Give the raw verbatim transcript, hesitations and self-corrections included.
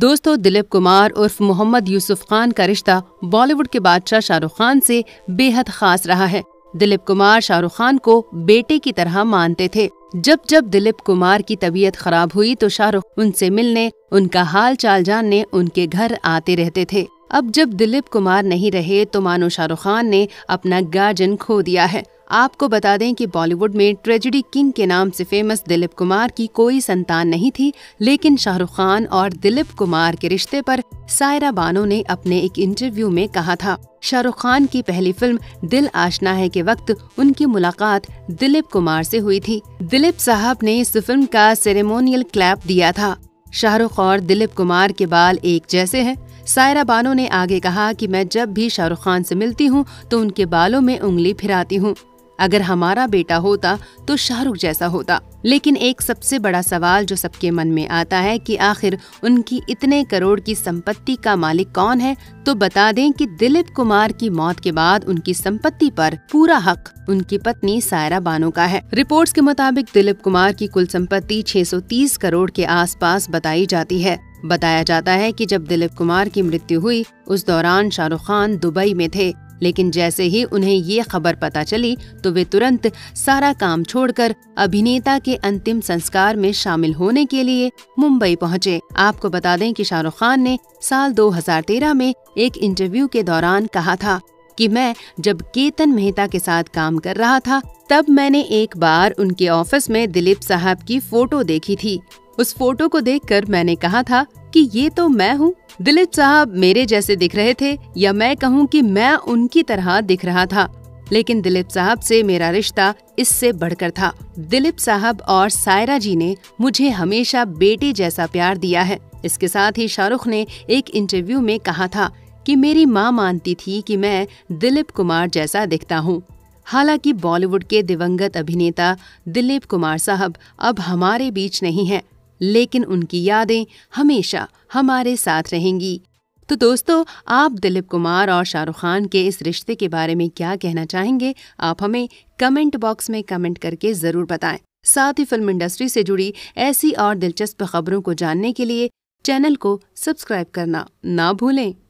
दोस्तों, दिलीप कुमार उर्फ मोहम्मद यूसुफ खान का रिश्ता बॉलीवुड के बादशाह शाहरुख खान से बेहद खास रहा है। दिलीप कुमार शाहरुख खान को बेटे की तरह मानते थे। जब जब दिलीप कुमार की तबीयत खराब हुई तो शाहरुख उनसे मिलने, उनका हाल चाल जानने उनके घर आते रहते थे। अब जब दिलीप कुमार नहीं रहे तो मानो शाहरुख खान ने अपना गार्जियन खो दिया है। आपको बता दें कि बॉलीवुड में ट्रेजेडी किंग के नाम से फेमस दिलीप कुमार की कोई संतान नहीं थी, लेकिन शाहरुख खान और दिलीप कुमार के रिश्ते पर सायरा बानो ने अपने एक इंटरव्यू में कहा था। शाहरुख खान की पहली फिल्म दिल आशना है के वक्त उनकी मुलाकात दिलीप कुमार से हुई थी। दिलीप साहब ने इस फिल्म का सेरेमोनियल क्लैप दिया था। शाहरुख और दिलीप कुमार के बाल एक जैसे हैं। सायरा बानो ने आगे कहा कि मैं जब भी शाहरुख खान से मिलती हूं तो उनके बालों में उंगली फिराती हूं। अगर हमारा बेटा होता तो शाहरुख जैसा होता। लेकिन एक सबसे बड़ा सवाल जो सबके मन में आता है कि आखिर उनकी इतने करोड़ की संपत्ति का मालिक कौन है, तो बता दें कि दिलीप कुमार की मौत के बाद उनकी संपत्ति पर पूरा हक उनकी पत्नी सायरा बानो का है। रिपोर्ट्स के मुताबिक दिलीप कुमार की कुल संपत्ति छह सौ तीस करोड़ के आसपास बताई जाती है। बताया जाता है कि जब दिलीप कुमार की मृत्यु हुई उस दौरान शाहरुख खान दुबई में थे, लेकिन जैसे ही उन्हें ये खबर पता चली तो वे तुरंत सारा काम छोड़कर अभिनेता के अंतिम संस्कार में शामिल होने के लिए मुंबई पहुंचे। आपको बता दें कि शाहरुख खान ने साल दो हज़ार तेरह में एक इंटरव्यू के दौरान कहा था कि मैं जब केतन मेहता के साथ काम कर रहा था तब मैंने एक बार उनके ऑफिस में दिलीप साहब की फोटो देखी थी। उस फोटो को देखकर मैंने कहा था कि ये तो मैं हूँ। दिलीप साहब मेरे जैसे दिख रहे थे, या मैं कहूँ कि मैं उनकी तरह दिख रहा था, लेकिन दिलीप साहब से मेरा रिश्ता इससे बढ़कर था। दिलीप साहब और सायरा जी ने मुझे हमेशा बेटे जैसा प्यार दिया है। इसके साथ ही शाहरुख ने एक इंटरव्यू में कहा था कि मेरी माँ मानती थी कि मैं दिलीप कुमार जैसा दिखता हूँ। हालांकि बॉलीवुड के दिवंगत अभिनेता दिलीप कुमार साहब अब हमारे बीच नहीं है, लेकिन उनकी यादें हमेशा हमारे साथ रहेंगी। तो दोस्तों, आप दिलीप कुमार और शाहरुख खान के इस रिश्ते के बारे में क्या कहना चाहेंगे? आप हमें कमेंट बॉक्स में कमेंट करके ज़रूर बताएं। साथ ही फिल्म इंडस्ट्री से जुड़ी ऐसी और दिलचस्प खबरों को जानने के लिए चैनल को सब्सक्राइब करना ना भूलें।